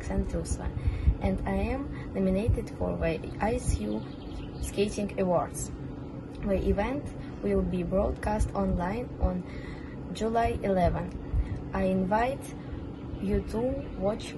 Alexandra Trusova, and I am nominated for the ISU Skating Awards. The event will be broadcast online on July 11. I invite you to watch.